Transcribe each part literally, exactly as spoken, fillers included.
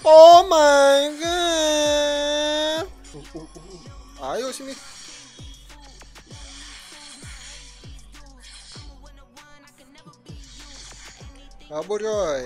Oh my god. Uh, uh, uh. Ayo sini. Kabur coy.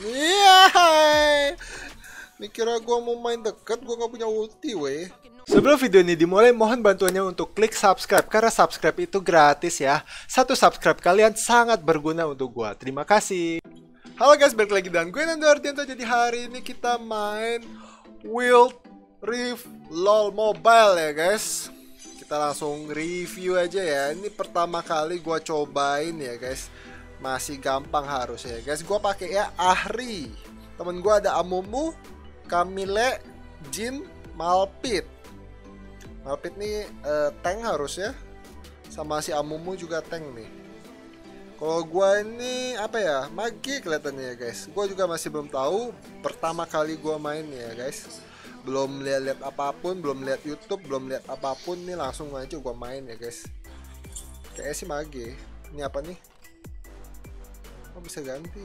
Yeay. Mikirnya gua mau main deket, gua gak punya ulti weh. Sebelum video ini dimulai, mohon bantuannya untuk klik subscribe, karena subscribe itu gratis ya. Satu subscribe kalian sangat berguna untuk gua. Terima kasih. Halo guys, balik lagi dan gue Nando Ardianto. Jadi hari ini kita main Wild Rift LOL Mobile ya guys. Kita langsung review aja ya. Ini pertama kali gua cobain ya guys. Masih gampang harus ya guys. Gua pakai ya Ahri. Temen gua ada Amumu, Camille, Jin, Malphite. Malphite nih uh, tank harusnya, sama si Amumu juga tank nih. Kalau gua ini apa ya, magi kelihatannya ya guys. Gua juga masih belum tahu, pertama kali gua main ya guys. Belum lihat-lihat apapun, belum lihat YouTube, belum lihat apapun nih, langsung aja gua main ya guys. Kayaknya sih magi. Ini apa nih? Oh bisa ganti.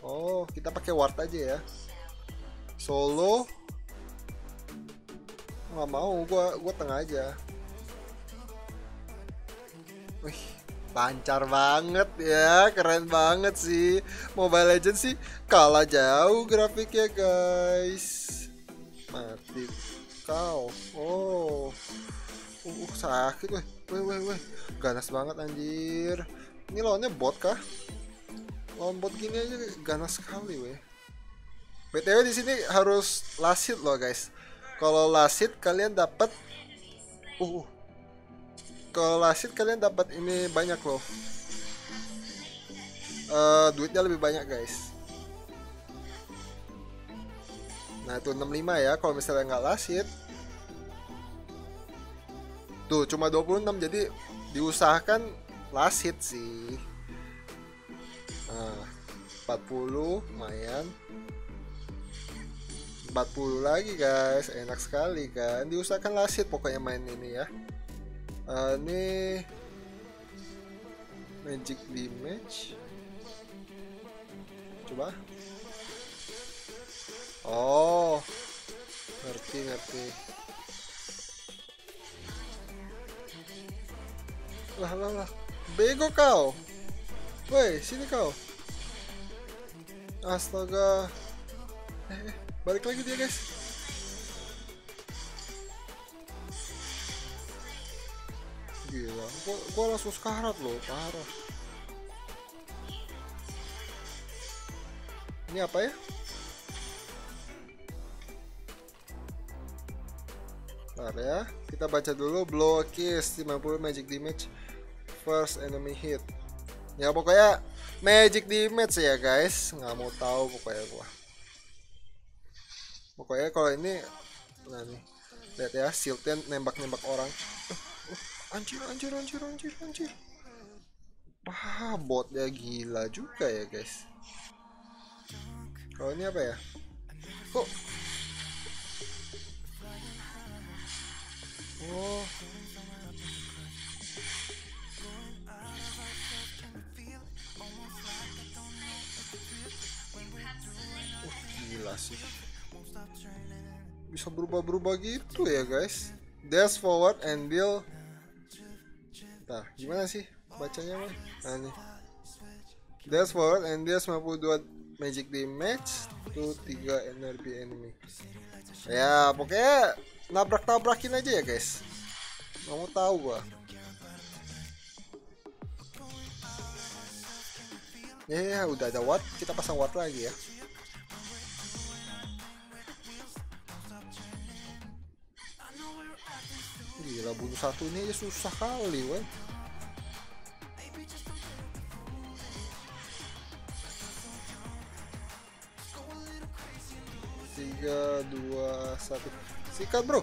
Oh kita pakai ward aja ya. Solo. Nggak mau, gua gua tengah aja. Wih, lancar banget ya, keren banget sih. Mobile Legends sih kalah jauh grafiknya guys. Mati kau. Oh. Uh, uh sakit weh. Weh weh weh. Ganas banget anjir. Ini lawannya bot kah? Lawan bot gini aja ganas sekali weh. B T W di sini harus last hit loh guys. Kalau last hit kalian dapat, uh, kalau last hit kalian dapat ini banyak loh, uh, duitnya lebih banyak guys. Nah itu enam puluh lima ya, kalau misalnya nggak last hit, tuh cuma dua puluh enam, jadi diusahakan last hit sih. Nah, empat puluh lumayan. empat puluh lagi guys, enak sekali kan. Diusahakan last hit pokoknya main ini ya. Uh, ini magic damage. Coba. Oh, ngerti ngerti. Lah lah lah, bego kau. Woi sini kau. Astaga. Eh, eh. Balik lagi dia guys. Gila, gua, gua langsung sekarat loh, parah. Ini apa ya? Bentar ya, kita baca dulu. Blow kiss lima puluh magic damage first enemy hit. Ya pokoknya magic damage ya guys, nggak mau tahu pokoknya gua. Pokoknya kalau ini, nah nih, lihat ya, shieldnya nembak-nembak orang. Uh, uh, anjir, anjir, anjir, anjir, anjir. Wah, botnya gila juga ya guys. Kalau ini apa ya? Kok? Oh. Oh, gila sih. Bisa berubah-berubah gitu ya guys. Dash forward and deal. Nah gimana sih bacanya mah? Nah nih, dash forward and deal sembilan puluh dua magic damage to tiga energi enemy. Ya pokoknya nabrak-nabrakin aja ya guys, nggak mau tahu gua. Ya ya udah ada ward, kita pasang ward lagi ya. Gila, bunuh satu ini aja susah kali, weh. Tiga, dua, satu. Sikat, bro.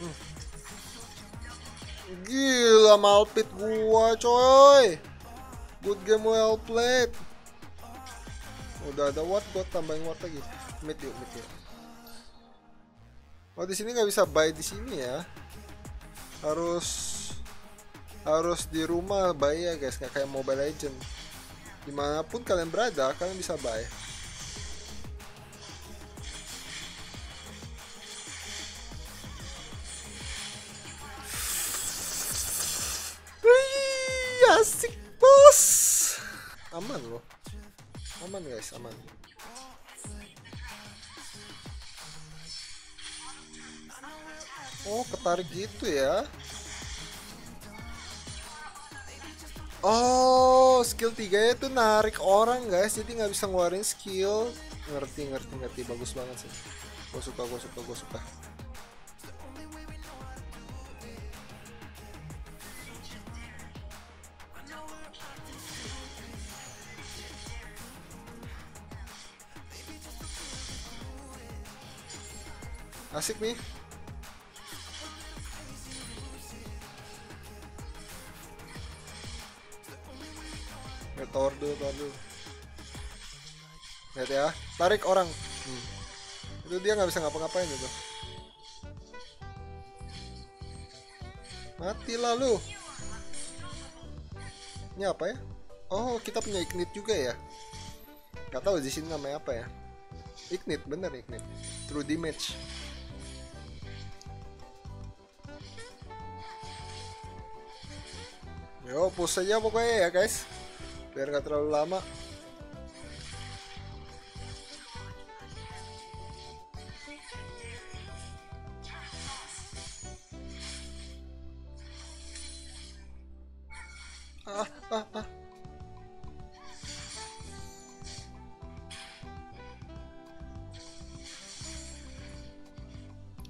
Hmm. Gila, Malphite gua, coy. Good game, well played. Udah ada ward, gua tambahin ward lagi. Mid yuk, mid yuk. Oh di sini nggak bisa buy di sini ya, harus harus di rumah buy ya guys, nggak kayak Mobile Legend. Dimanapun kalian berada, kalian bisa buy. Wih, asik bos. Aman loh, aman guys, aman. Oh, ketarik gitu ya. Oh, skill tiga itu narik orang guys, jadi nggak bisa ngeluarin skill. Ngerti, ngerti, ngerti. Bagus banget sih. Gue suka, gue suka, gue suka. Asik nih. Ya, tower dulu, tower dulu. Lihat ya, tarik orang. Hmm. Itu dia nggak bisa ngapa-ngapain itu. Mati lalu. Ini apa ya? Oh, kita punya ignite juga ya. Gak tahu di sini namanya apa ya. Ignite, bener ignite. True damage. Yo, push aja pokoknya ya guys, biar gak terlalu lama. Ah, ah, ah.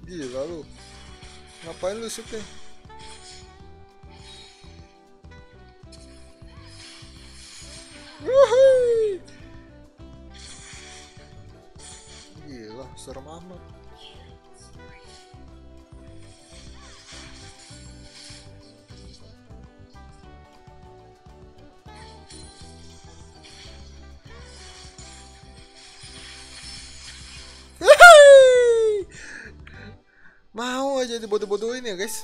Gila lu, ngapain lu sih? Gila, serem amat. Mau aja dibodoh-bodohin ya guys.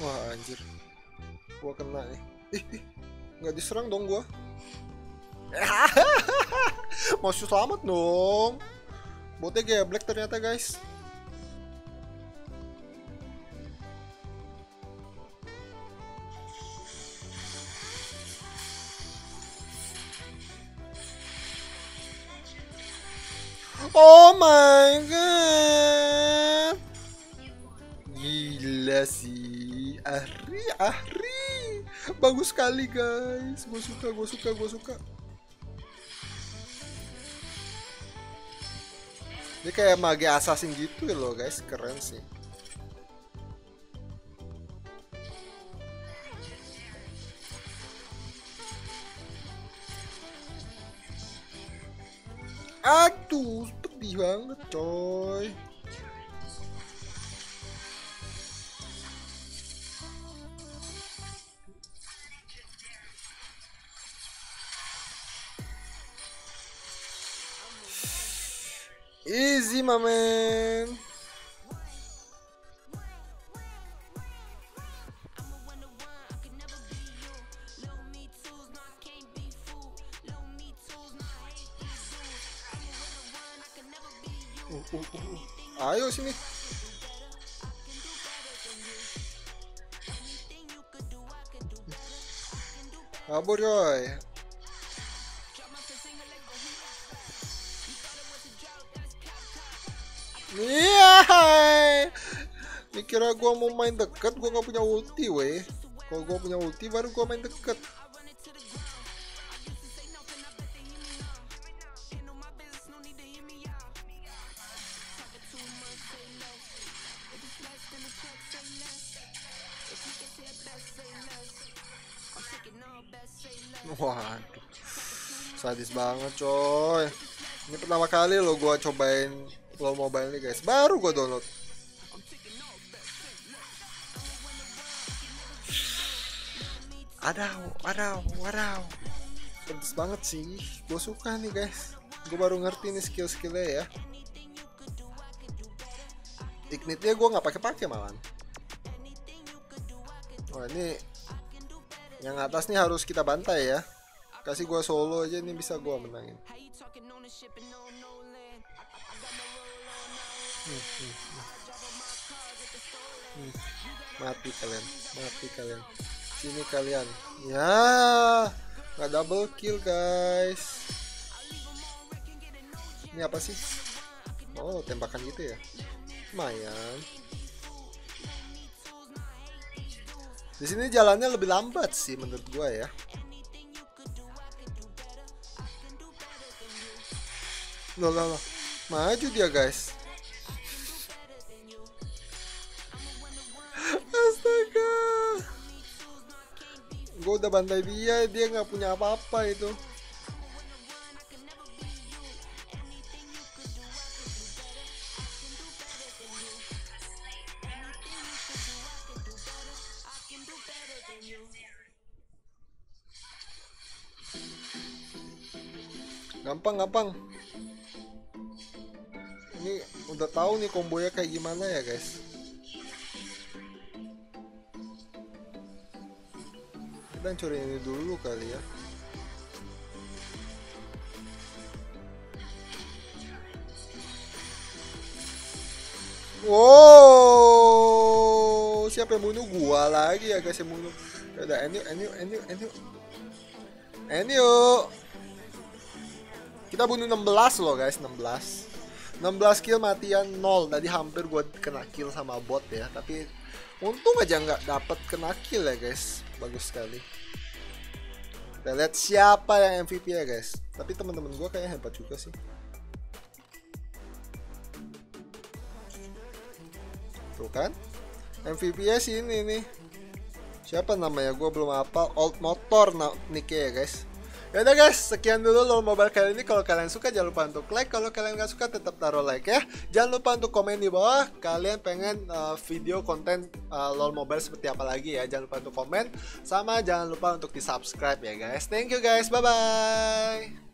Wah anjir, gua kena nih. Ih, ih. Nggak diserang dong gua. Masih selamat dong. Botnya geblek ternyata guys. Oh my god. Gila sih. Ahri, Ahri, bagus sekali guys. Gue suka, gue suka, gue suka. Dia kayak mage assassin gitu loh guys, keren sih. Aduh, pedih banget coy. Easy my man. Uh, uh, uh. Ayo sini. Kabur coy. Iya, dikira gua mau main deket, gua nggak punya ulti, weh. Kalau gua punya ulti, baru gua main deket. Waduh, sadis banget, coy. Ini pertama kali lo gua cobain Low Mobile nih guys, baru gue download. Adaw, adaw, adaw. pedes banget sih. Gue suka nih guys. Gue baru ngerti nih skill-skillnya ya. Ignite-nya gue nggak pakai-pakai malan. Oh ini yang atas nih harus kita bantai ya. Kasih gue solo aja nih bisa gue menangin. Hmm, hmm, hmm. Hmm. Mati kalian, mati kalian. Sini kalian. Ya, nggak double kill guys. Ini apa sih? Oh tembakan gitu ya. Lumayan. Di sini jalannya lebih lambat sih menurut gua ya. Loh, loh, loh. Maju dia guys. Astaga. Gue udah bantai dia, dia nggak punya apa-apa itu. Gampang-gampang. Ini udah tahu nih kombonya kayak gimana ya guys. Kita hancurin ini dulu kali ya. Wow, siapa yang bunuh gua lagi ya guys yang bunuh. Udah, enyu, enyu, enyu, enyu, enyu. Kita bunuh enam belas loh guys, enam belas kill matian nol. Tadi hampir gue kena kill sama bot ya, tapi untung aja nggak dapet kena kill ya guys. Bagus sekali. Kita lihat siapa yang M V P ya guys. Tapi teman-teman gue kayaknya hebat juga sih. Tuh kan M V P nya sini nih. Siapa namanya gue belum apa. Old Motor nicknya ya guys. Yaudah guys, sekian dulu LoL Mobile kali ini. Kalau kalian suka jangan lupa untuk like. Kalau kalian gak suka tetap taruh like ya. Jangan lupa untuk komen di bawah. Kalian pengen uh, video konten uh, LoL Mobile seperti apa lagi ya. Jangan lupa untuk komen. Sama jangan lupa untuk di subscribe ya guys. Thank you guys, bye bye.